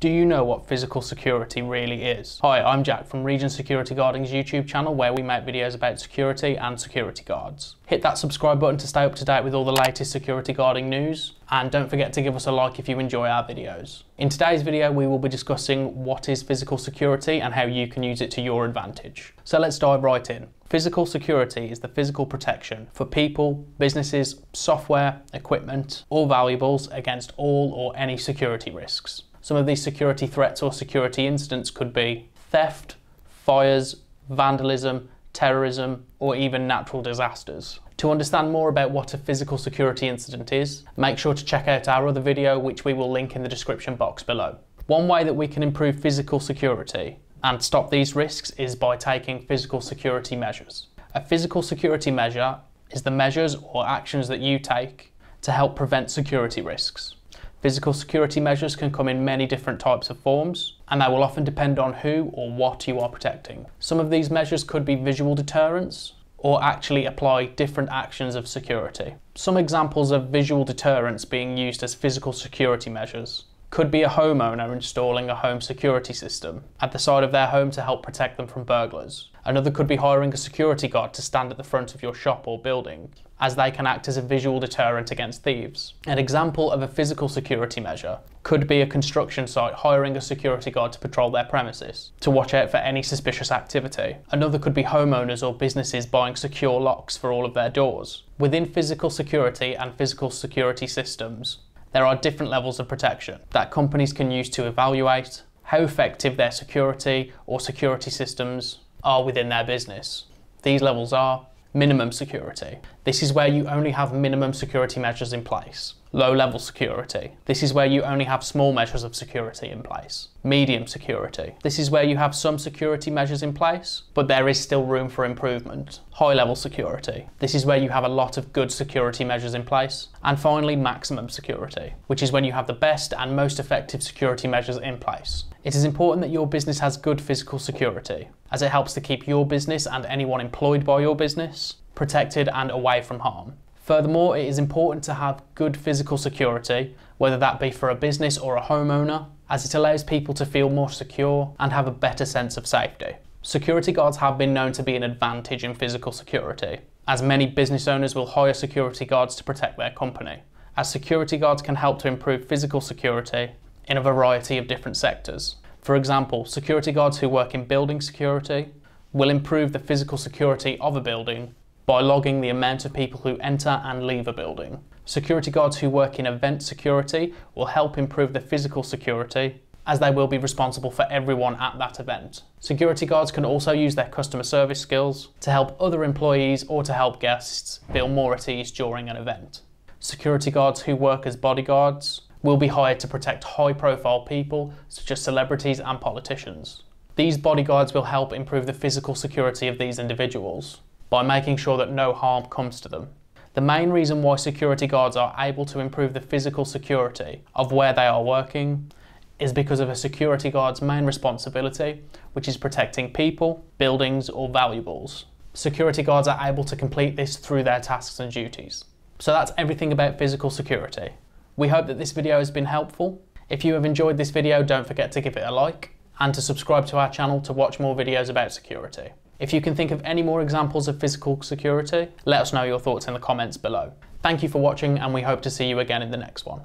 Do you know what physical security really is? Hi, I'm Jack from Region Security Guarding's YouTube channel, where we make videos about security and security guards. Hit that subscribe button to stay up to date with all the latest security guarding news, and don't forget to give us a like if you enjoy our videos. In today's video, we will be discussing what is physical security and how you can use it to your advantage. So let's dive right in. Physical security is the physical protection for people, businesses, software, equipment, or valuables against all or any security risks. Some of these security threats or security incidents could be theft, fires, vandalism, terrorism, or even natural disasters. To understand more about what a physical security incident is, make sure to check out our other video, which we will link in the description box below. One way that we can improve physical security and stop these risks is by taking physical security measures. A physical security measure is the measures or actions that you take to help prevent security risks. Physical security measures can come in many different types of forms, and they will often depend on who or what you are protecting. Some of these measures could be visual deterrence, or actually apply different actions of security. Some examples of visual deterrence being used as physical security measures could be a homeowner installing a home security system at the side of their home to help protect them from burglars. Another could be hiring a security guard to stand at the front of your shop or building, as they can act as a visual deterrent against thieves. An example of a physical security measure could be a construction site hiring a security guard to patrol their premises to watch out for any suspicious activity. Another could be homeowners or businesses buying secure locks for all of their doors. Within physical security and physical security systems, there are different levels of protection that companies can use to evaluate how effective their security or security systems are within their business. These levels are minimum security. This is where you only have minimum security measures in place. Low-level security. This is where you only have small measures of security in place. Medium security. This is where you have some security measures in place, but there is still room for improvement. High-level security. This is where you have a lot of good security measures in place. And finally, maximum security, which is when you have the best and most effective security measures in place. It is important that your business has good physical security, as it helps to keep your business and anyone employed by your business protected and away from harm. Furthermore, it is important to have good physical security, whether that be for a business or a homeowner, as it allows people to feel more secure and have a better sense of safety. Security guards have been known to be an advantage in physical security, as many business owners will hire security guards to protect their company, as security guards can help to improve physical security in a variety of different sectors. For example, security guards who work in building security will improve the physical security of a building by logging the amount of people who enter and leave a building. Security guards who work in event security will help improve the physical security, as they will be responsible for everyone at that event. Security guards can also use their customer service skills to help other employees or to help guests feel more at ease during an event. Security guards who work as bodyguards will be hired to protect high-profile people such as celebrities and politicians. These bodyguards will help improve the physical security of these individuals by making sure that no harm comes to them. The main reason why security guards are able to improve the physical security of where they are working is because of a security guard's main responsibility, which is protecting people, buildings, or valuables. Security guards are able to complete this through their tasks and duties. So that's everything about physical security. We hope that this video has been helpful. If you have enjoyed this video, don't forget to give it a like and to subscribe to our channel to watch more videos about security. If you can think of any more examples of physical security, let us know your thoughts in the comments below. Thank you for watching, and we hope to see you again in the next one.